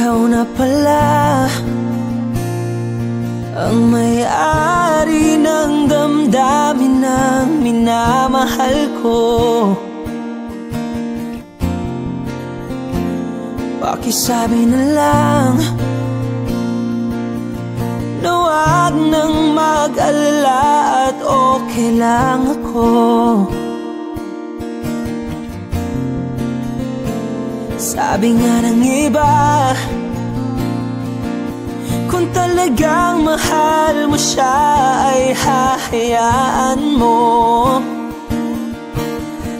Ikaw na pala ang may-ari ng damdamin ng minamahal ko. Pakisabi na lang na wag nang mag-alala at okay lang ako. Sabi nga ng iba, kung talagang mahal mo siya ay hahayaan mo.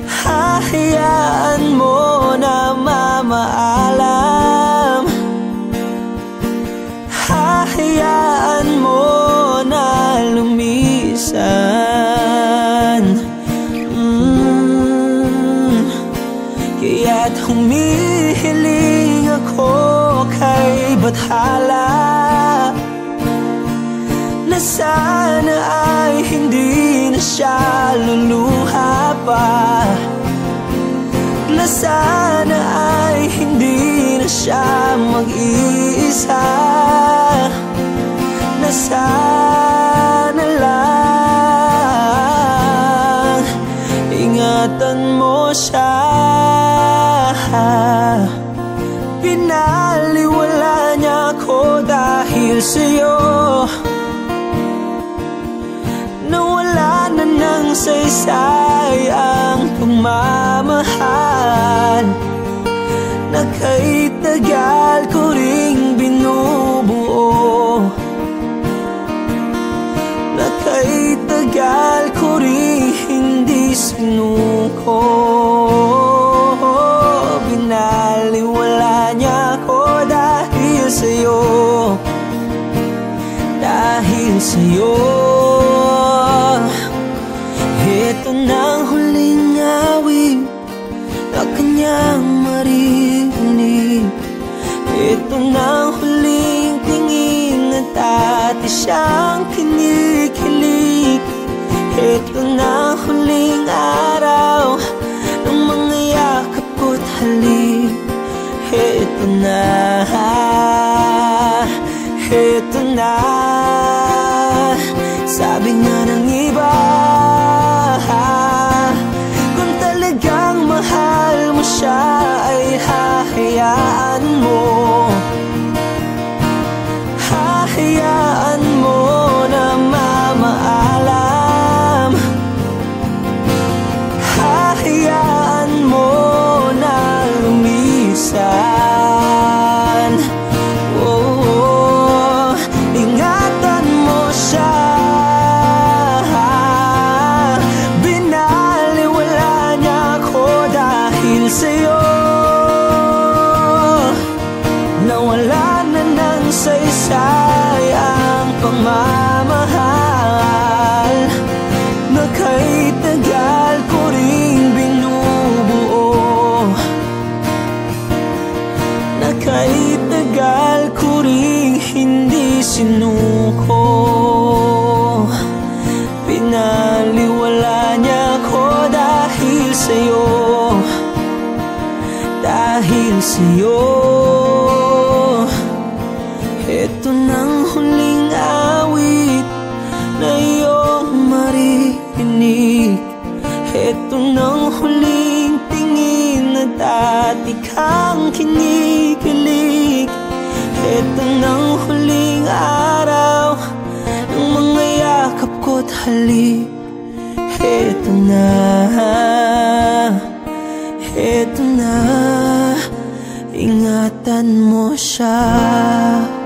Hahayaan mo na mamaalam. Hahayaan mo na lumisan. Kaya't humihiling ako kay Bathala na sana ay hindi na siya luluha pa, na sana ay hindi na siya mag-iisa, na sana lang ingatan mo siya. Binaliwala niya ako dahil sa'yo, nawala na ng saysay ang pagmamahal na kahit tagal ko ring binubuo, na kahit tagal ko ring hindi sinuko. Binaliwala niya ako dahil sa'yo, dahil sa'yo. Ito nang huling awit na kanyang marinig, ito nang huling tingin at dati siyang kinikilig, ito nang huling araw ng mga yakap ko't halik. Ito na, ito na. Sabi nga ng iba, siya ay hahayaan mo, hahayaan mo na mamaalam, hahayaan mo na lumisan. Oh, ingatan mo siya. Binaliwala niya ako dahil sa'yo, nawala na ng saysay ang pagmamahal na kahit tagal ko ring binubuo, na kahit tagal ko ring hindi sinuko. Binaliwala niya ako dahil sa'yo, dahil sa'yo. Ito nang huling awit na iyong marinig, ito nang huling tingin na dati kang kinikilig, ito nang huling araw ng mga yakap ko't halik. Ito na, ito na. Ingatan mo siya.